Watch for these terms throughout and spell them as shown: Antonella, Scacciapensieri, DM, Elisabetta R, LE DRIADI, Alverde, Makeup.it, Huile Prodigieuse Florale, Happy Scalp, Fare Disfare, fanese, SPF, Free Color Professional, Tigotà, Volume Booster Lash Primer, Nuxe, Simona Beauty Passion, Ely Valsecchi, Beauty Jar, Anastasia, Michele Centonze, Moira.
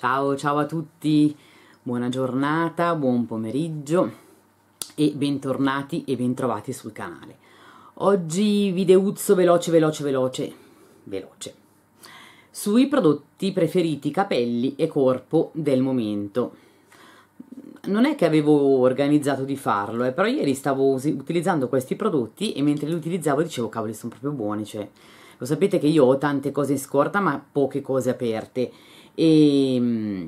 Ciao, ciao a tutti, buona giornata, buon pomeriggio e bentornati e bentrovati sul canale. Oggi videuzzo veloce sui prodotti preferiti capelli e corpo del momento. Non è che avevo organizzato di farlo, però ieri stavo utilizzando questi prodotti e mentre li utilizzavo dicevo cavoli, sono proprio buoni, cioè lo sapete che io ho tante cose in scorta ma poche cose aperte. E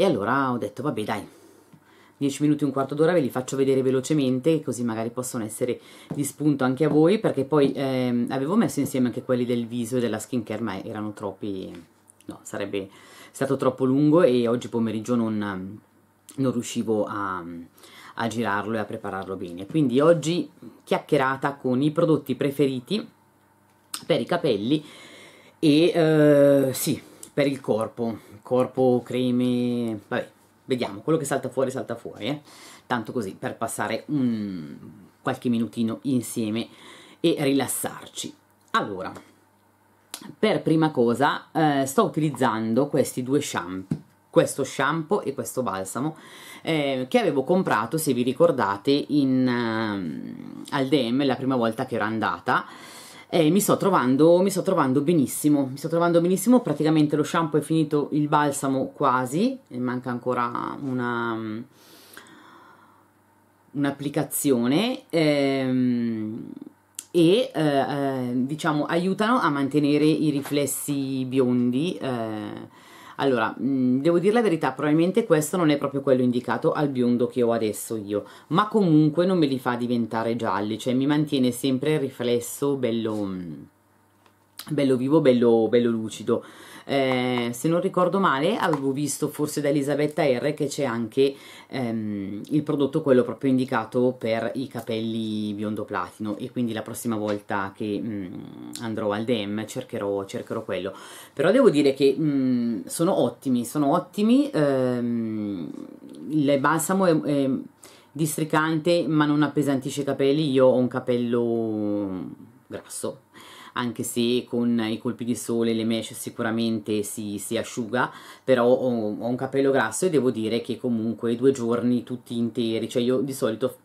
allora ho detto vabbè dai, 10 minuti, un quarto d'ora ve li faccio vedere velocemente, così magari possono essere di spunto anche a voi, perché poi avevo messo insieme anche quelli del viso e della skincare, ma erano troppi, no, sarebbe stato troppo lungo e oggi pomeriggio non riuscivo a girarlo e a prepararlo bene. Quindi oggi chiacchierata con i prodotti preferiti per i capelli e sì, per il corpo, creme, vabbè, vediamo, quello che salta fuori, tanto così per passare qualche minutino insieme e rilassarci. Allora, per prima cosa sto utilizzando questi due shampoo, questo shampoo e questo balsamo che avevo comprato, se vi ricordate, al DM la prima volta che ero andata. Mi sto trovando benissimo, praticamente lo shampoo è finito, il balsamo quasi, e manca ancora un'applicazione, diciamo aiutano a mantenere i riflessi biondi. Allora, devo dire la verità, probabilmente questo non è proprio quello indicato al biondo che ho adesso io, ma comunque non me li fa diventare gialli, cioè mi mantiene sempre il riflesso bello vivo, bello lucido. Se non ricordo male, avevo visto forse da Elisabetta R che c'è anche il prodotto, quello proprio indicato per i capelli biondo platino, e quindi la prossima volta che andrò al DM cercherò quello. Però devo dire che sono ottimi, il balsamo è districante ma non appesantisce i capelli. Io ho un capello grasso, anche se con i colpi di sole, le mesh sicuramente si asciuga, però ho un capello grasso e devo dire che comunque 2 giorni tutti interi, cioè io di solito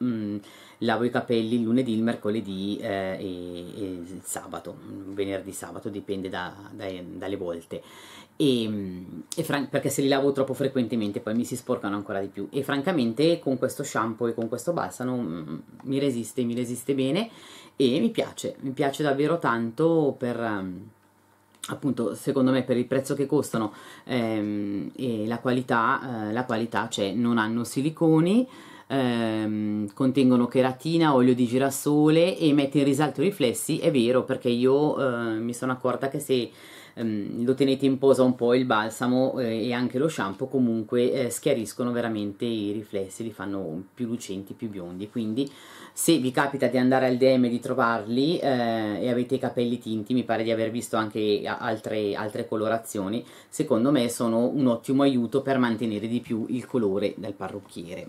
lavo i capelli il lunedì, il mercoledì e il sabato, venerdì, sabato, dipende dalle volte, perché se li lavo troppo frequentemente poi mi si sporcano ancora di più, e francamente con questo shampoo e con questo balsamo mi resiste bene e mi piace davvero tanto, per appunto, secondo me, per il prezzo che costano e la qualità c'è, non hanno siliconi, contengono cheratina, olio di girasole e mette in risalto i riflessi. È vero, perché io mi sono accorta che se lo tenete in posa un po' il balsamo e anche lo shampoo, comunque schiariscono veramente i riflessi, li fanno più lucenti, più biondi. Quindi se vi capita di andare al DM e di trovarli e avete i capelli tinti, mi pare di aver visto anche altre colorazioni, secondo me sono un ottimo aiuto per mantenere di più il colore del parrucchiere.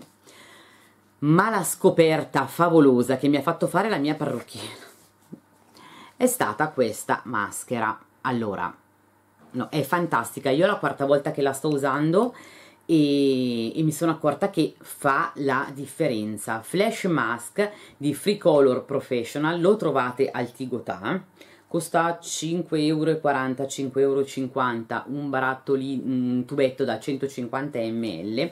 Ma la scoperta favolosa che mi ha fatto fare la mia parrucchiera è stata questa maschera. Allora, no, è fantastica, io è la quarta volta che la sto usando e mi sono accorta che fa la differenza. Flash Mask di Free Color Professional, lo trovate al Tigotà, costa 5,40 €, 5,50 €, un barattolino, un tubetto da 150 ml.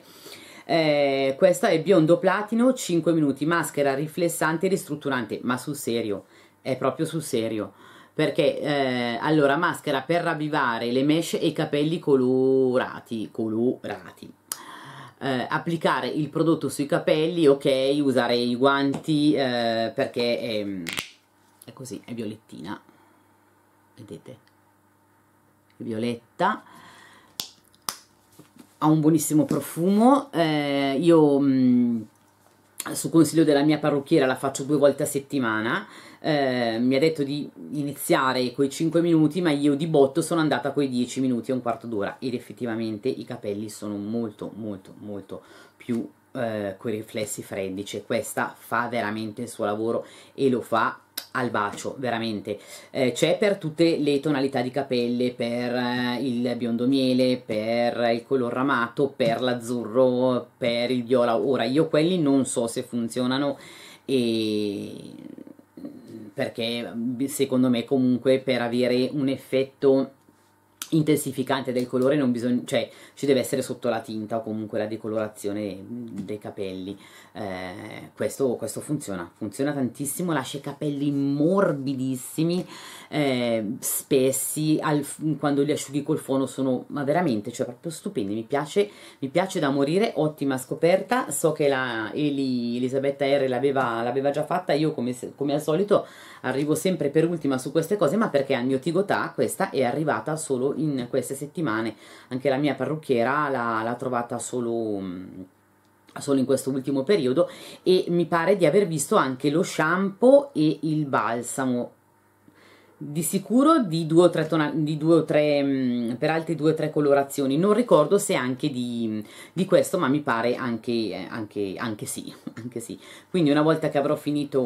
Questa è biondo platino, 5 minuti, maschera riflessante e ristrutturante, ma sul serio, è proprio sul serio, perché allora, maschera per ravvivare le mesh e i capelli colorati. Applicare il prodotto sui capelli, ok, usare i guanti perché è così, è violettina, vedete, violetta. Ha un buonissimo profumo, io su consiglio della mia parrucchiera la faccio 2 volte a settimana, mi ha detto di iniziare coi 5 minuti ma io di botto sono andata coi 10 minuti e un quarto d'ora, ed effettivamente i capelli sono molto più coi riflessi freddi, cioè questa fa veramente il suo lavoro e lo fa al bacio, veramente. C'è per tutte le tonalità di capelli, per il biondo miele, per il color ramato, per l'azzurro, per il viola. Ora io quelli non so se funzionano, perché secondo me comunque per avere un effetto intensificante del colore non bisogna, cioè ci deve essere sotto la tinta o comunque la decolorazione dei capelli. Questo funziona tantissimo, lascia i capelli morbidissimi, spessi, quando li asciughi col fono sono, ma veramente, cioè proprio stupendi, mi piace da morire, ottima scoperta. So che la Elisabetta R l'aveva già fatta. Io come al solito arrivo sempre per ultima su queste cose, ma perché al mio Tigotà questa è arrivata solo in queste settimane. Anche la mia parrucchiera l'ha trovata solo in questo ultimo periodo, e mi pare di aver visto anche lo shampoo e il balsamo, di sicuro per altre 2 o 3 colorazioni, non ricordo se anche di questo, ma mi pare anche sì. Quindi una volta che avrò finito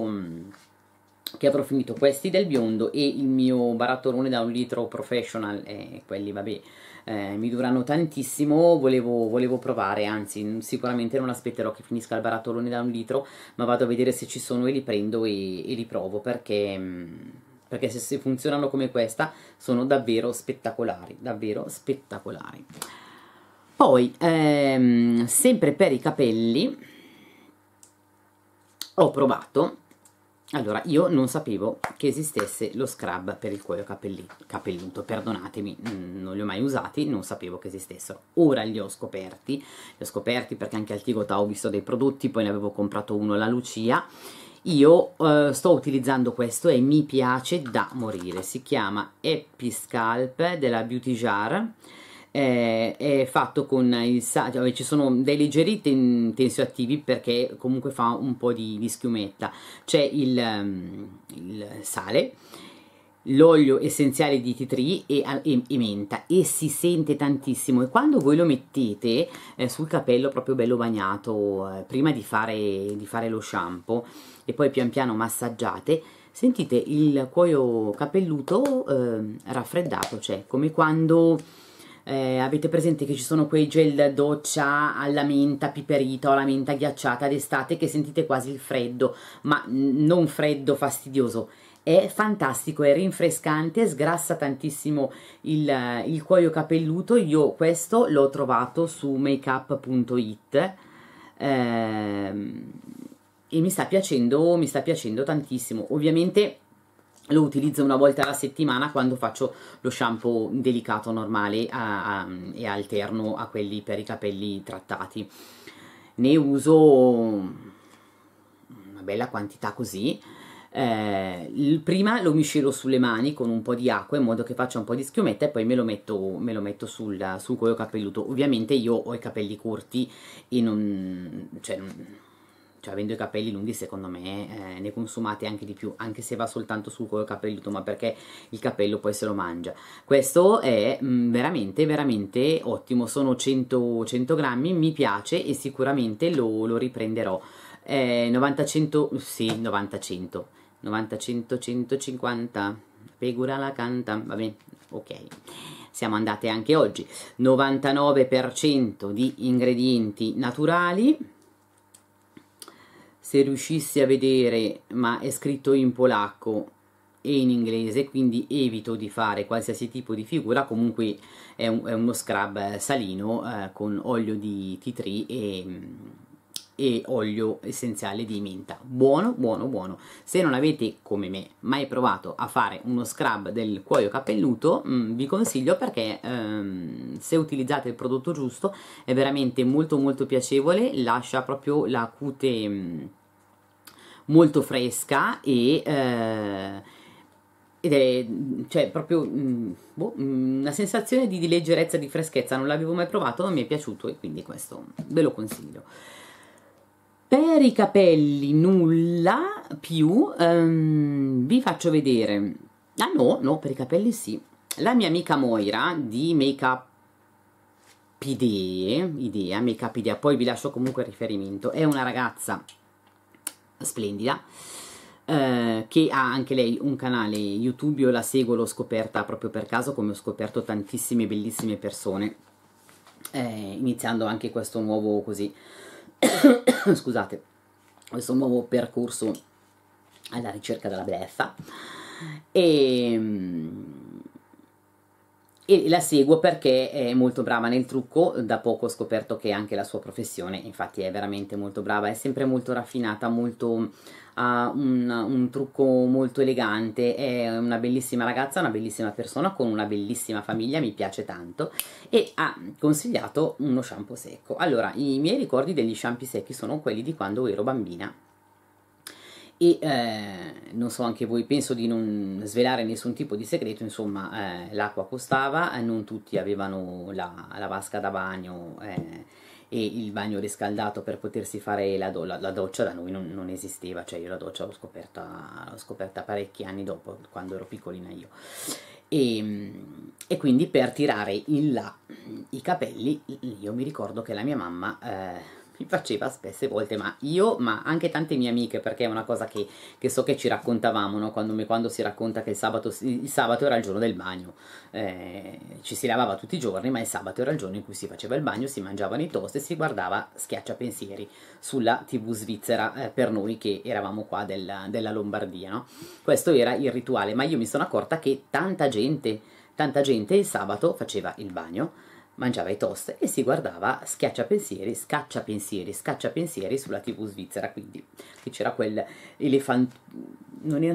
questi del biondo e il mio barattolone da 1 litro professional, quelli vabbè, mi durano tantissimo, volevo provare, anzi sicuramente non aspetterò che finisca il barattolone da 1 litro, ma vado a vedere se ci sono e li prendo e li provo, perché se funzionano come questa sono davvero spettacolari, davvero spettacolari. Poi sempre per i capelli ho provato, allora, io non sapevo che esistesse lo scrub per il cuoio capelluto, perdonatemi, non li ho mai usati, non sapevo che esistessero. Ora li ho scoperti perché anche al Tigotà ho visto dei prodotti, poi ne avevo comprato uno alla Lucia. Io sto utilizzando questo e mi piace da morire, si chiama Happy Scalp della Beauty Jar. È fatto con il saggio, cioè ci sono dei leggeri tensioattivi perché comunque fa un po' di schiumetta, c'è il sale, l'olio essenziale di tea tree e menta, e si sente tantissimo, e quando voi lo mettete sul capello proprio bello bagnato, prima di fare lo shampoo e poi pian piano massaggiate, sentite il cuoio capelluto raffreddato, cioè come quando avete presente che ci sono quei gel doccia alla menta piperita o alla menta ghiacciata d'estate, che sentite quasi il freddo, ma non freddo fastidioso, è fantastico, è rinfrescante, sgrassa tantissimo il cuoio capelluto. Io questo l'ho trovato su Makeup.it e mi sta piacendo tantissimo. Ovviamente lo utilizzo una volta alla settimana quando faccio lo shampoo delicato normale e alterno a quelli per i capelli trattati. Ne uso una bella quantità così. Prima lo miscelo sulle mani con un po' di acqua in modo che faccia un po' di schiumetta, e poi me lo metto sul cuoio capelluto. Ovviamente io ho i capelli corti e non... Cioè avendo i capelli lunghi secondo me ne consumate anche di più, anche se va soltanto sul cuoio capelluto, ma perché il capello poi se lo mangia. Questo è veramente ottimo, sono 100 grammi, mi piace e sicuramente lo riprenderò. 90-100, 150, pecora la canta, va bene, ok, siamo andate anche oggi. 99% di ingredienti naturali, se riuscissi a vedere, ma è scritto in polacco e in inglese, quindi evito di fare qualsiasi tipo di figura. Comunque è uno scrub salino con olio di tea tree e olio essenziale di menta. Buono. Se non avete, come me, mai provato a fare uno scrub del cuoio capelluto, vi consiglio, perché se utilizzate il prodotto giusto è veramente molto piacevole, lascia proprio la cute... molto fresca ed è, cioè, proprio una sensazione di leggerezza, di freschezza. Non l'avevo mai provato, ma mi è piaciuto e quindi questo ve lo consiglio. Per i capelli nulla più, vi faccio vedere, ah no, per i capelli sì, la mia amica Moira di Makeup.it, poi vi lascio comunque il riferimento, è una ragazza splendida, che ha anche lei un canale YouTube. Io la seguo, l'ho scoperta proprio per caso, come ho scoperto tantissime bellissime persone, iniziando anche questo nuovo così scusate, questo nuovo percorso alla ricerca della bellezza, e la seguo perché è molto brava nel trucco. Da poco ho scoperto che è anche la sua professione, infatti è veramente molto brava, è sempre molto raffinata, molto, ha un trucco molto elegante, è una bellissima ragazza, una bellissima persona con una bellissima famiglia, mi piace tanto, e ha consigliato uno shampoo secco. Allora, i miei ricordi degli shampoo secchi sono quelli di quando ero bambina, e non so, anche voi, penso di non svelare nessun tipo di segreto, insomma, l'acqua costava, non tutti avevano la vasca da bagno e il bagno riscaldato per potersi fare la doccia. Da noi non esisteva, cioè io la doccia l'ho scoperta parecchi anni dopo, quando ero piccolina io, e quindi per tirare in là i capelli io mi ricordo che la mia mamma mi faceva spesse volte, ma anche tante mie amiche, perché è una cosa che so che ci raccontavamo, no? Quando si racconta che il sabato era il giorno del bagno, ci si lavava tutti i giorni, ma il sabato era il giorno in cui si faceva il bagno, si mangiavano i toast e si guardava Scacciapensieri sulla TV svizzera, per noi che eravamo qua della Lombardia, no? Questo era il rituale, ma io mi sono accorta che tanta gente il sabato faceva il bagno, mangiava i toast e si guardava Scacciapensieri sulla TV svizzera. Quindi c'era quel elefante,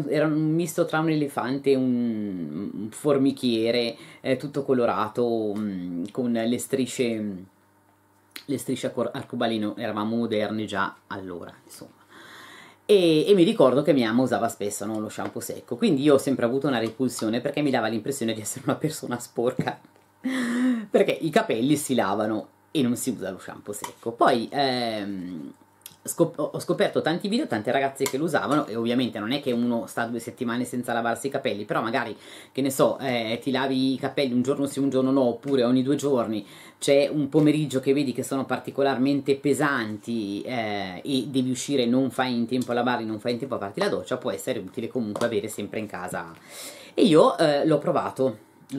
era un misto tra un elefante e un formichiere, tutto colorato, con le strisce arcobaleno. Eravamo moderni già allora, insomma. E mi ricordo che mia mamma usava spesso, no, lo shampoo secco, quindi io ho sempre avuto una repulsione perché mi dava l'impressione di essere una persona sporca, perché i capelli si lavano e non si usa lo shampoo secco. Poi ho scoperto tanti video, tante ragazze che lo usavano, e ovviamente non è che uno sta 2 settimane senza lavarsi i capelli, però magari, che ne so, ti lavi i capelli un giorno sì un giorno no, oppure ogni 2 giorni c'è un pomeriggio che vedi che sono particolarmente pesanti, e devi uscire, non fai in tempo a lavarli, non fai in tempo a farti la doccia, può essere utile comunque avere sempre in casa. E io l'ho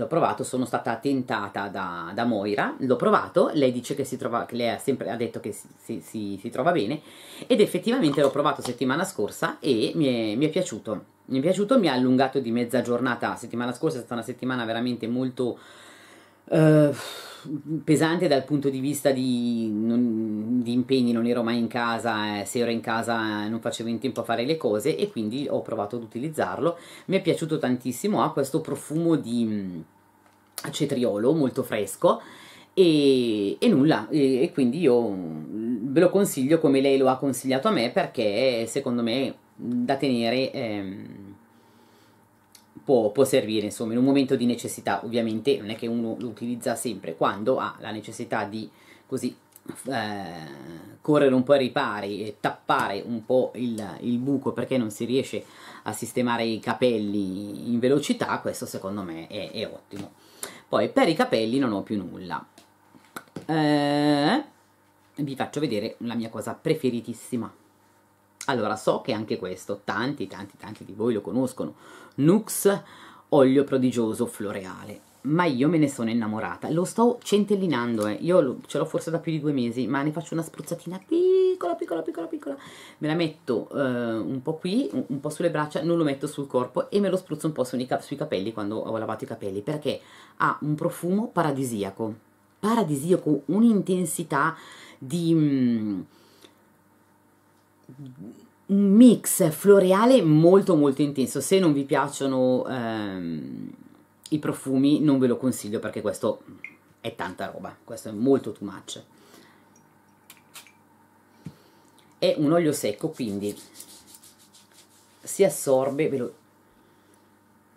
provato, sono stata tentata da Moira, l'ho provato, lei dice che lei ha sempre detto che si trova bene, ed effettivamente l'ho provato settimana scorsa e mi è piaciuto. Mi è piaciuto, mi ha allungato di mezza giornata. Settimana scorsa è stata una settimana veramente molto pesante dal punto di vista di impegni, non ero mai in casa, se ero in casa non facevo in tempo a fare le cose, e quindi ho provato ad utilizzarlo, mi è piaciuto tantissimo, ha questo profumo di cetriolo molto fresco, e nulla, e quindi io ve lo consiglio come lei lo ha consigliato a me, perché secondo me da tenere può servire, insomma, in un momento di necessità. Ovviamente non è che uno lo utilizza sempre, quando ha la necessità di così correre un po' ai ripari e tappare un po' il buco perché non si riesce a sistemare i capelli in velocità, questo secondo me è ottimo. Poi per i capelli non ho più nulla, vi faccio vedere la mia cosa preferitissima. Allora, so che anche questo tanti di voi lo conoscono, Nuxe olio prodigioso floreale, ma io me ne sono innamorata, lo sto centellinando, io ce l'ho forse da più di 2 mesi, ma ne faccio una spruzzatina piccola, me la metto un po' qui, un po' sulle braccia, non lo metto sul corpo, e me lo spruzzo un po' sui capelli quando ho lavato i capelli, perché ha un profumo paradisiaco, un'intensità di un mix floreale molto intenso. Se non vi piacciono i profumi non ve lo consiglio, perché questo è tanta roba, questo è molto too much. È un olio secco, quindi si assorbe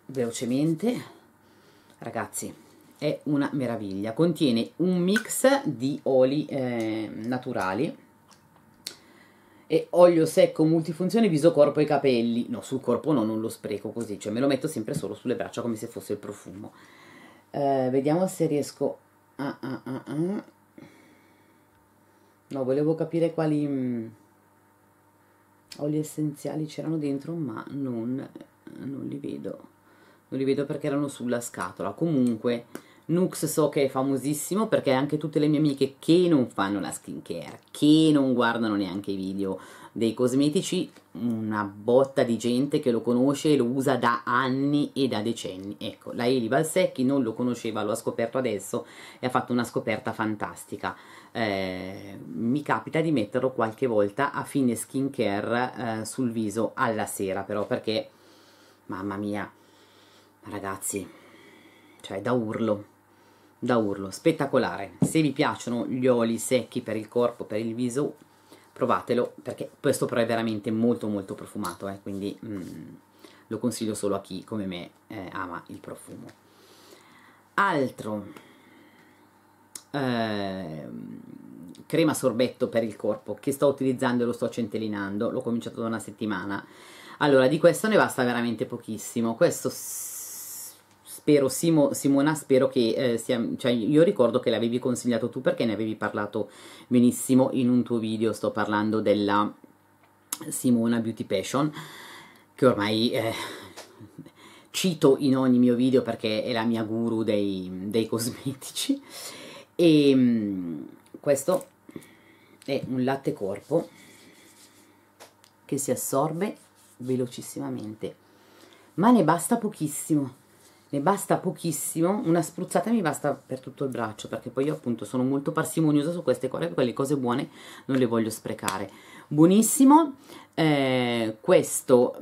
velocemente, ragazzi, è una meraviglia. Contiene un mix di oli naturali, e olio secco multifunzione viso, corpo e capelli. No, sul corpo no, non lo spreco così, cioè me lo metto sempre solo sulle braccia come se fosse il profumo. Vediamo se riesco no, volevo capire quali oli essenziali c'erano dentro, ma non li vedo perché erano sulla scatola. Comunque Nuxe so che è famosissimo, perché anche tutte le mie amiche che non fanno la skincare, che non guardano neanche i video dei cosmetici, una botta di gente che lo conosce e lo usa da anni e da decenni. Ecco, la Ely Valsecchi non lo conosceva, lo ha scoperto adesso e ha fatto una scoperta fantastica. Mi capita di metterlo qualche volta a fine skincare sul viso alla sera, però, perché mamma mia ragazzi, cioè da urlo, spettacolare. Se vi piacciono gli oli secchi per il corpo, per il viso, provatelo, perché questo però è veramente molto molto profumato, quindi lo consiglio solo a chi come me ama il profumo. Altro, crema sorbetto per il corpo che sto utilizzando e lo sto centellinando, l'ho cominciato da una settimana. Allora, di questo ne basta veramente pochissimo. Questo spero, Simona, spero che cioè, io ricordo che l'avevi consigliato tu, perché ne avevi parlato benissimo in un tuo video. Sto parlando della Simona Beauty Passion, che ormai cito in ogni mio video perché è la mia guru dei cosmetici. E questo è un latte corpo che si assorbe velocissimamente, ma ne basta pochissimo. Ne basta pochissimo, una spruzzata mi basta per tutto il braccio, perché poi io appunto sono molto parsimoniosa su queste cose, perché le cose buone non le voglio sprecare. Buonissimo, questo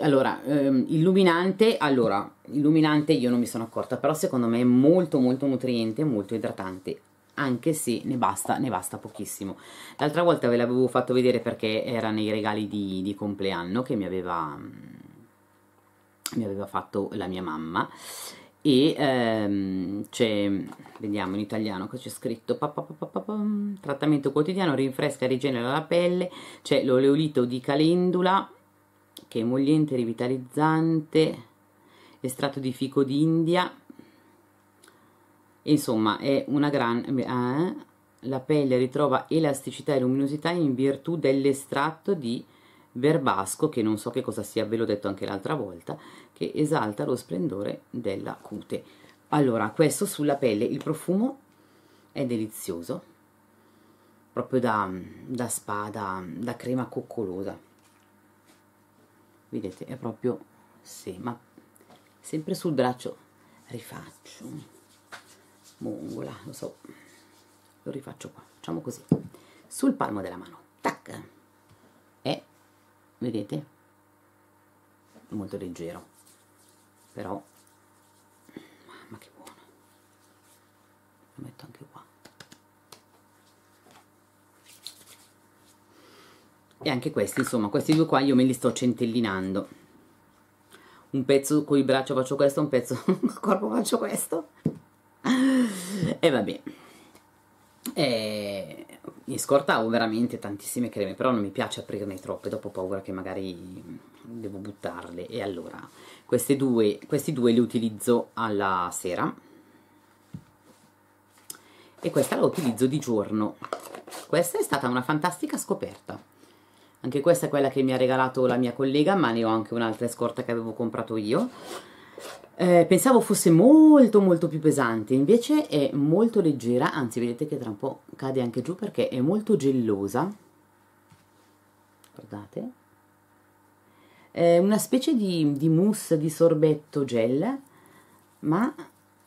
allora illuminante. Allora, illuminante io non mi sono accorta, però secondo me è molto molto nutriente, molto idratante, anche se ne basta pochissimo. L'altra volta ve l'avevo fatto vedere perché era nei regali di compleanno che mi aveva fatto la mia mamma, e c'è, vediamo in italiano che c'è scritto trattamento quotidiano, rinfresca e rigenera la pelle. C'è l'oleolito di calendula che è emolliente, rivitalizzante, estratto di fico d'India, insomma è una gran... la pelle ritrova elasticità e luminosità in virtù dell'estratto di verbasco, che non so che cosa sia, ve l'ho detto anche l'altra volta, che esalta lo splendore della cute. Allora, questo sulla pelle, il profumo è delizioso, proprio da spa, da crema coccolosa, vedete, è proprio, sì, ma sempre sul braccio rifaccio mongola, lo so, lo rifaccio qua, facciamo così, sul palmo della mano, tac, e vedete? Molto leggero, però mamma che buono. Lo metto anche qua. E anche questi, insomma, questi due qua io me li sto centellinando. Un pezzo con il braccio faccio questo, un pezzo con il corpo faccio questo. E vabbè. Mi scortavo veramente tantissime creme, però non mi piace aprirne troppe, dopo ho paura che magari devo buttarle. E allora questi due li utilizzo alla sera e questa la utilizzo di giorno. Questa è stata una fantastica scoperta, anche questa è quella che mi ha regalato la mia collega, ma ne ho anche un'altra scorta che avevo comprato io. Pensavo fosse molto molto più pesante, invece è molto leggera, anzi vedete che tra un po' cade anche giù perché è molto gelosa, guardate, è una specie di mousse, di sorbetto gel, ma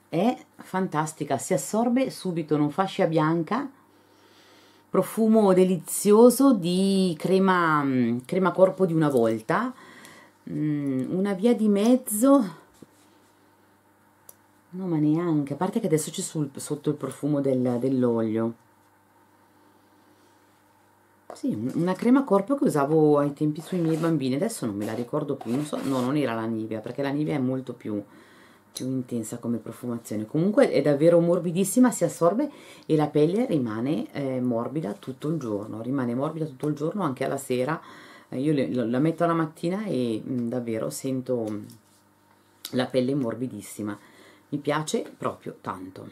è fantastica, si assorbe subito, non fa scia bianca, profumo delizioso di crema corpo di una volta, una via di mezzo. No, ma neanche, a parte che adesso c'è sotto il profumo dell'olio. Sì, una crema corpo che usavo ai tempi sui miei bambini, adesso non me la ricordo più, non so, no, non era la Nivea, perché la Nivea è molto più intensa come profumazione. Comunque è davvero morbidissima, si assorbe e la pelle rimane morbida tutto il giorno, anche alla sera. Io la metto alla mattina e davvero sento la pelle morbidissima. Mi piace proprio tanto.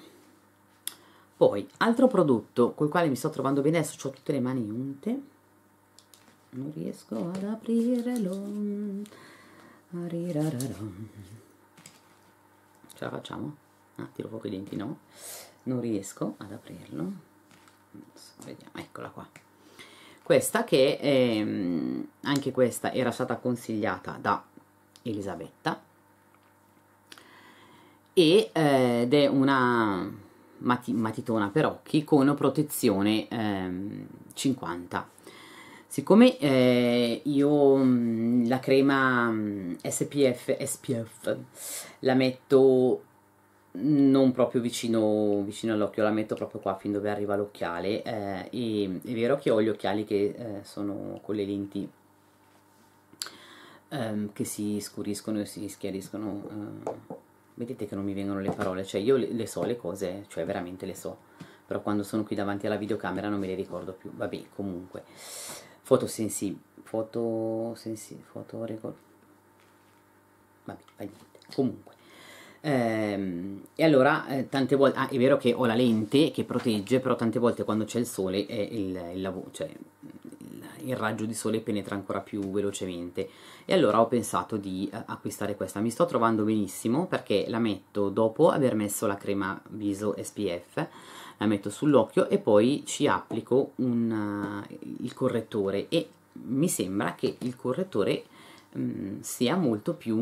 Poi altro prodotto col quale mi sto trovando bene, adesso ho tutte le mani unte, non riesco ad aprirlo. Ce la facciamo? Ah, tiro poco i denti, no? Non riesco ad aprirlo. Vediamo, eccola qua. Questa che anche questa era stata consigliata da Elisabetta ed è una matitona per occhi con protezione 50. Siccome io la crema SPF la metto non proprio vicino all'occhio, la metto proprio qua fin dove arriva l'occhiale, è vero che ho gli occhiali che sono con le lenti che si scuriscono e si schiariscono, vedete che non mi vengono le parole, cioè io le so le cose, cioè veramente le so, però quando sono qui davanti alla videocamera non me le ricordo più, vabbè, comunque vabbè, fa niente, comunque e allora tante volte, è vero che ho la lente che protegge, però tante volte quando c'è il sole il raggio di sole penetra ancora più velocemente, e allora ho pensato di acquistare questa. Mi sto trovando benissimo perché la metto dopo aver messo la crema viso SPF, la metto sull'occhio e poi ci applico il correttore, e mi sembra che il correttore sia molto più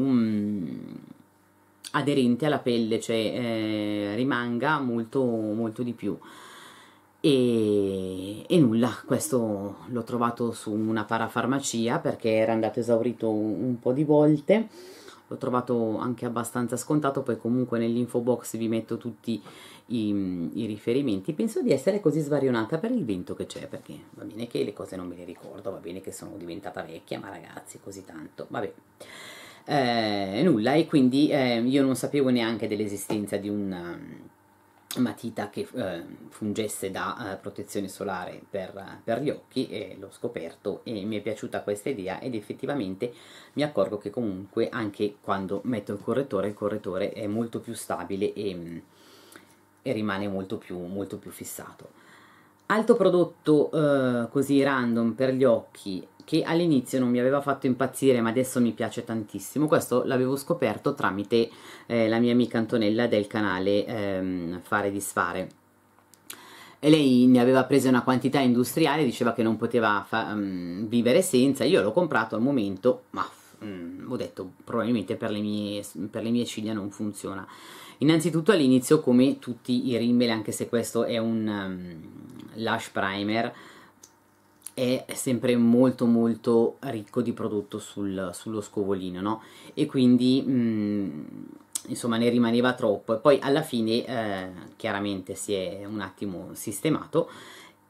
aderente alla pelle, cioè rimanga molto di più. E nulla, questo l'ho trovato su una parafarmacia perché era andato esaurito un po' di volte, l'ho trovato anche abbastanza scontato, poi comunque nell'info box vi metto tutti i riferimenti. Penso di essere così svarionata per il vento che c'è, perché va bene che le cose non me le ricordo, va bene che sono diventata vecchia, ma ragazzi, così tanto, vabbè. Nulla, e quindi io non sapevo neanche dell'esistenza di un matita che fungesse da protezione solare per gli occhi, e l'ho scoperto e mi è piaciuta questa idea, ed effettivamente mi accorgo che comunque anche quando metto il correttore è molto più stabile e rimane molto più fissato. Altro prodotto così random per gli occhi che all'inizio non mi aveva fatto impazzire, ma adesso mi piace tantissimo. Questo l'avevo scoperto tramite la mia amica Antonella del canale Fare Disfare, e lei ne aveva presa una quantità industriale, diceva che non poteva vivere senza. Io l'ho comprato al momento, ma ho detto probabilmente per le mie ciglia non funziona. Innanzitutto all'inizio, come tutti i rimmel, anche se questo è un lash primer, è sempre molto ricco di prodotto sullo scovolino, no? E quindi insomma ne rimaneva troppo, e poi alla fine chiaramente si è un attimo sistemato,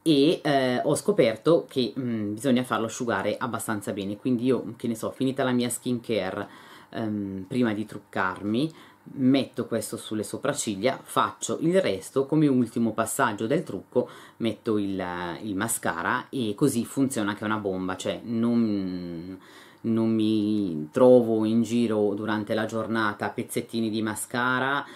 e ho scoperto che bisogna farlo asciugare abbastanza bene. Quindi io, che ne so, finita la mia skincare, prima di truccarmi metto questo sulle sopracciglia, faccio il resto, come ultimo passaggio del trucco metto il mascara, e così funziona che è una bomba, cioè non mi trovo in giro durante la giornata pezzettini di mascara,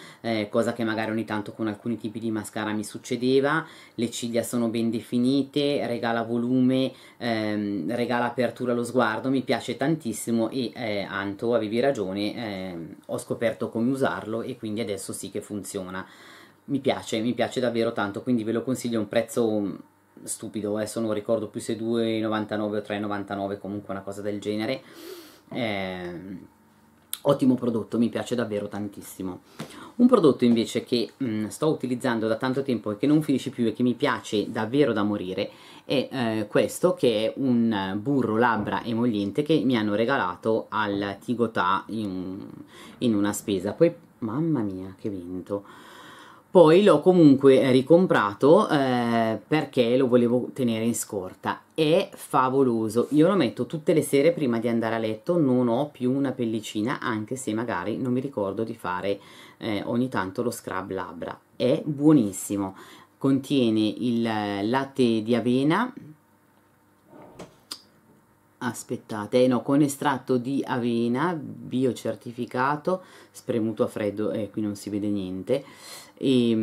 cosa che magari ogni tanto con alcuni tipi di mascara mi succedeva. Le ciglia sono ben definite, regala volume, regala apertura allo sguardo, mi piace tantissimo, e Anto, avevi ragione, ho scoperto come usarlo, e quindi adesso sì che funziona, mi piace davvero tanto, quindi ve lo consiglio a un prezzo stupido, adesso non ricordo più se 2,99 o 3,99, comunque una cosa del genere. Ottimo prodotto, mi piace davvero tantissimo. Un prodotto invece che sto utilizzando da tanto tempo e che non finisce più, e che mi piace davvero da morire, è questo, che è un burro labbra emolliente che mi hanno regalato al Tigotà in una spesa. Poi, mamma mia che vento! Poi l'ho comunque ricomprato perché lo volevo tenere in scorta. È favoloso, io lo metto tutte le sere prima di andare a letto, non ho più una pellicina, anche se magari non mi ricordo di fare ogni tanto lo scrub labbra. È buonissimo, contiene il latte di avena, con estratto di avena biocertificato, spremuto a freddo, qui non si vede niente, e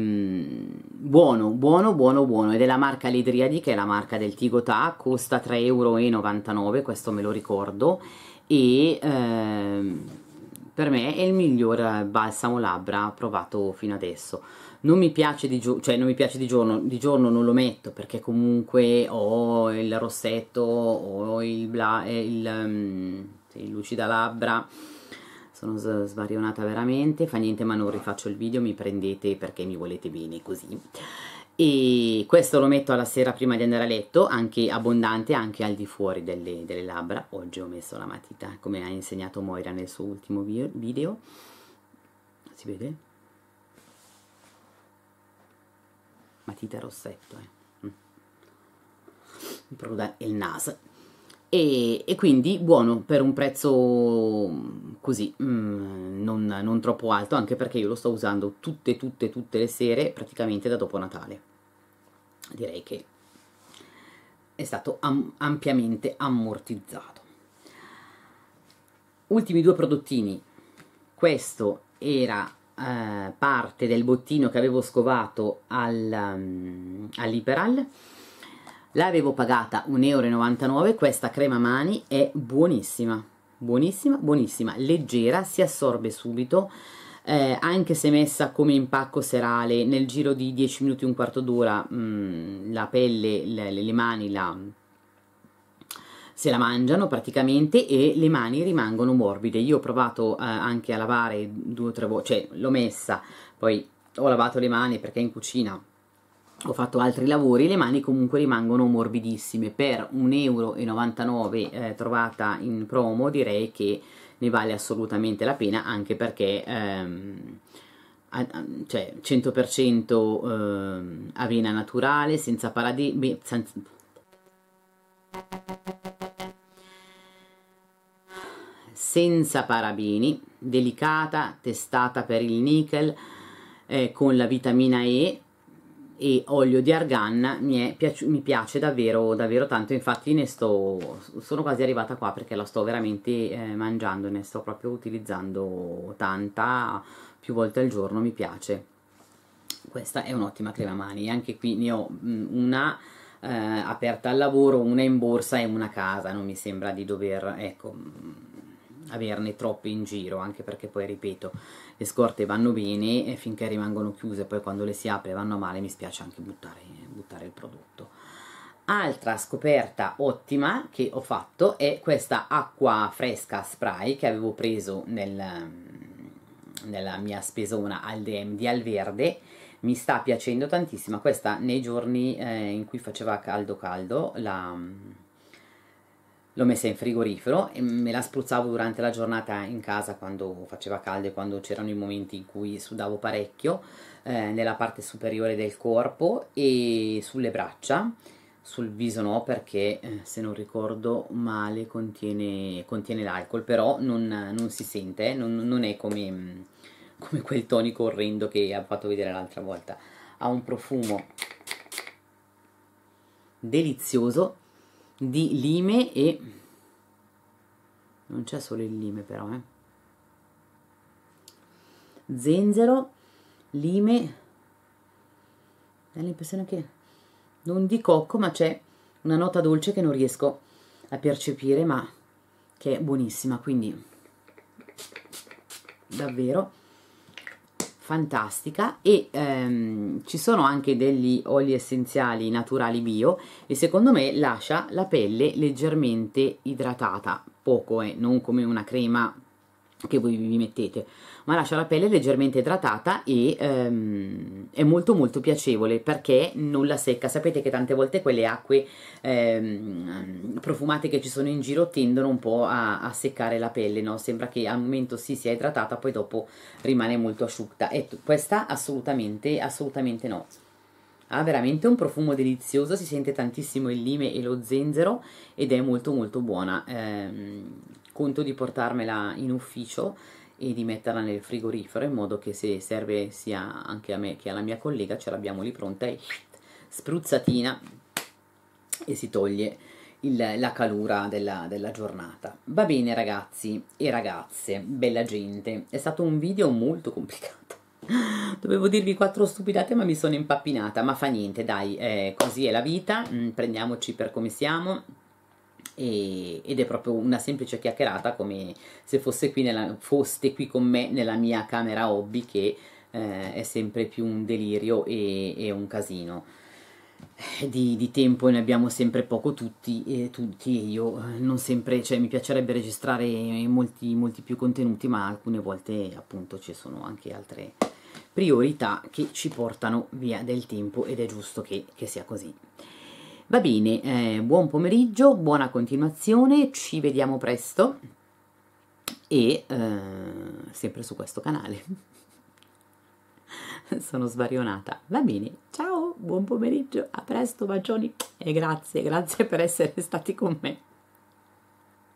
buono, buono, buono, buono, ed è la marca LE DRIADI, che è la marca del Tigotà, costa 3,99 €, questo me lo ricordo, e per me è il miglior balsamo labbra provato fino adesso. Non mi piace di giorno, cioè non mi piace di giorno non lo metto perché comunque ho il rossetto, ho il lucidalabbra, sono svarionata veramente, fa niente, ma non rifaccio il video, mi prendete perché mi volete bene così. E questo lo metto alla sera prima di andare a letto, anche abbondante, anche al di fuori delle labbra. Oggi ho messo la matita, come ha insegnato Moira nel suo ultimo video, si vede? Matita rossetto, proprio dal naso, e quindi buono per un prezzo così non troppo alto, anche perché io lo sto usando tutte le sere praticamente da dopo Natale. Direi che è stato ampiamente ammortizzato. Ultimi due prodottini. Questo era parte del bottino che avevo scovato all'Iperal, l'avevo pagata 1,99 €. Questa crema mani è buonissima, buonissima, buonissima, leggera, si assorbe subito, anche se messa come impacco serale, nel giro di 10 minuti, un quarto d'ora, la pelle, le mani se la mangiano praticamente, e le mani rimangono morbide. Io ho provato anche a lavare 2 o 3 volte, cioè l'ho messa, poi ho lavato le mani perché in cucina ho fatto altri lavori, le mani comunque rimangono morbidissime. Per 1,99 € trovata in promo, direi che ne vale assolutamente la pena, anche perché cioè 100% avena naturale, senza parabeni, senza parabeni, delicata, testata per il nickel, con la vitamina E e olio di argan. Mi piace davvero davvero tanto, infatti ne sto, sono quasi arrivata qua perché la sto veramente mangiando, ne sto proprio utilizzando tanta, più volte al giorno, mi piace. Questa è un'ottima crema mani, anche qui ne ho una aperta al lavoro, una in borsa e una a casa, non mi sembra di dover, ecco, averne troppe in giro, anche perché poi, ripeto, le scorte vanno bene finché rimangono chiuse, poi quando le si apre vanno male, mi spiace anche buttare il prodotto. Altra scoperta ottima che ho fatto è questa acqua fresca spray che avevo preso nella mia spesona al DM di Alverde. Mi sta piacendo tantissimo questa, nei giorni in cui faceva caldo caldo l'ho messa in frigorifero e me la spruzzavo durante la giornata in casa, quando faceva caldo e quando c'erano i momenti in cui sudavo parecchio, nella parte superiore del corpo e sulle braccia, sul viso no, perché se non ricordo male contiene l'alcol, però non si sente, non è come quel tonico orrendo che ho fatto vedere l'altra volta. Ha un profumo delizioso di lime, e non c'è solo il lime però, zenzero, lime, ho l'impressione che non di cocco, ma c'è una nota dolce che non riesco a percepire, ma che è buonissima, quindi davvero fantastica. E ci sono anche degli oli essenziali naturali bio, e secondo me lascia la pelle leggermente idratata, poco, non come una crema che voi vi mettete, ma lascia la pelle leggermente idratata, e è molto molto piacevole perché non la secca. Sapete che tante volte quelle acque profumate che ci sono in giro tendono un po' a seccare la pelle, no? Sembra che al momento sì sia idratata, poi dopo rimane molto asciutta, e questa assolutamente assolutamente no. Ha veramente un profumo delizioso, si sente tantissimo il lime e lo zenzero, ed è molto molto buona. Conto di portarmela in ufficio e di metterla nel frigorifero, in modo che se serve sia anche a me che alla mia collega ce l'abbiamo lì pronta, e spruzzatina, e si toglie la calura della giornata. Va bene ragazzi e ragazze, bella gente, è stato un video molto complicato Dovevo dirvi 4 stupidate ma mi sono impappinata, ma fa niente, dai, così è la vita, prendiamoci per come siamo. Ed è proprio una semplice chiacchierata, come se foste qui con me nella mia camera hobby, che è sempre più un delirio e un casino. Di tempo ne abbiamo sempre poco tutti, e io non sempre, cioè mi piacerebbe registrare molti più contenuti, ma alcune volte appunto ci sono anche altre priorità che ci portano via del tempo, ed è giusto che sia così. Va bene, buon pomeriggio, buona continuazione, ci vediamo presto e sempre su questo canale. Sono svarionata. Va bene, ciao, buon pomeriggio, a presto, bacioni e grazie per essere stati con me.